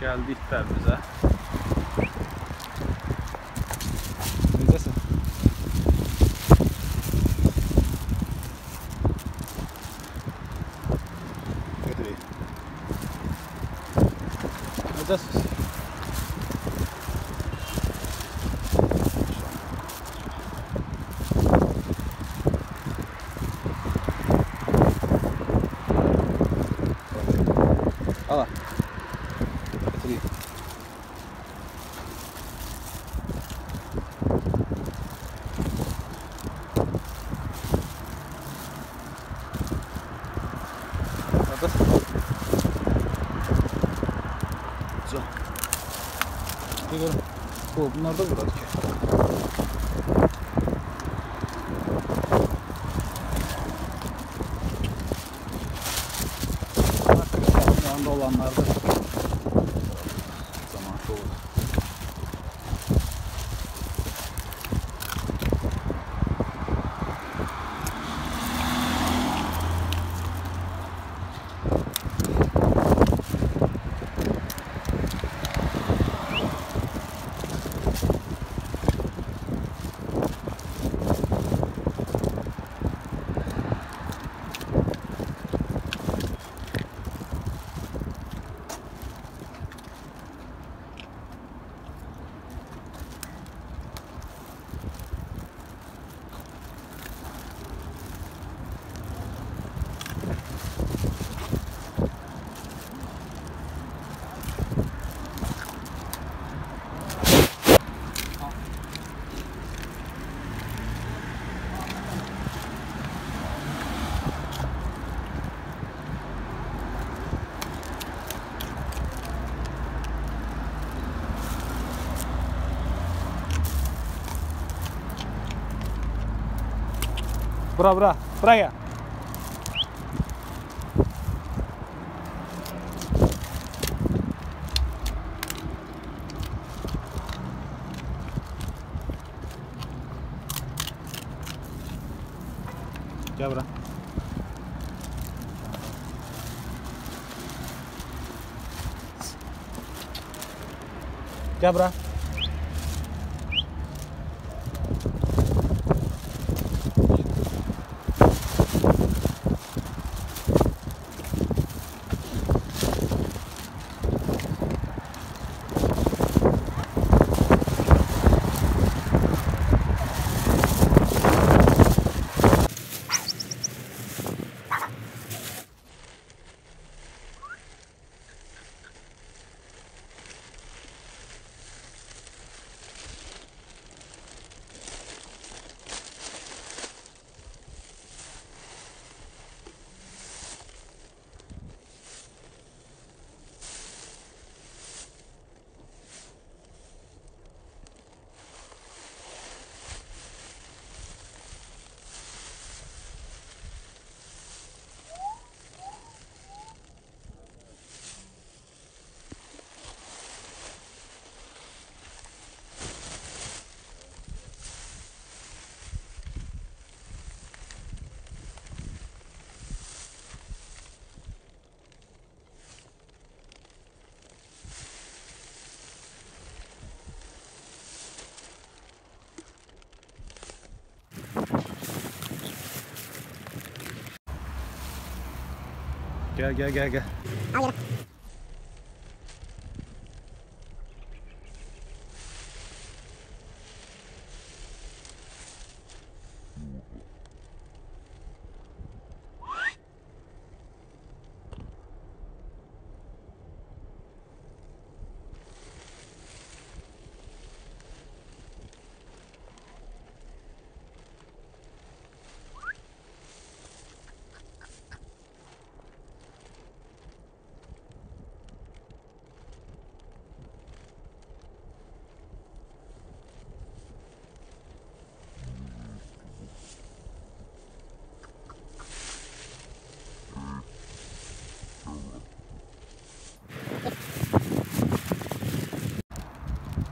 Geldi ihtar bize. Neredesin? Götüreyim. Neredesin? Al. Getireyim. Neredesin? Güzel. Görüyorum. Bunlar da buradır ki. Olanlarda zaman doğru. Buraya. Gel buraya. Gel. Al.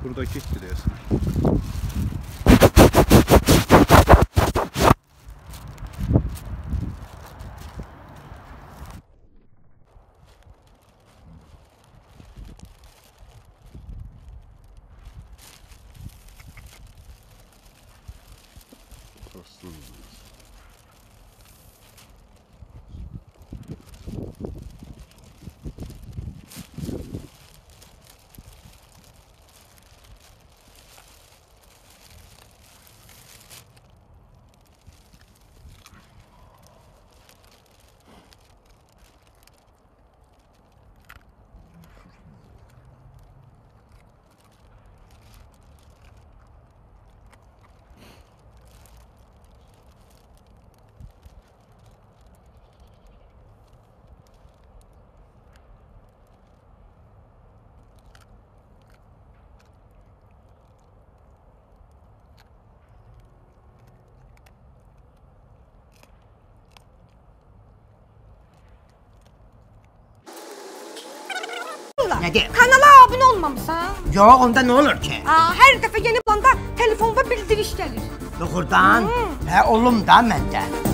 Burada kek biliyorsun. improvements. Nedir? Kanala abone olmamışsan? Yok, onda ne olur ki? Aa, her defa yeni planda telefonda bildiriş gelir. Doğrudan? He, oğlum da menden.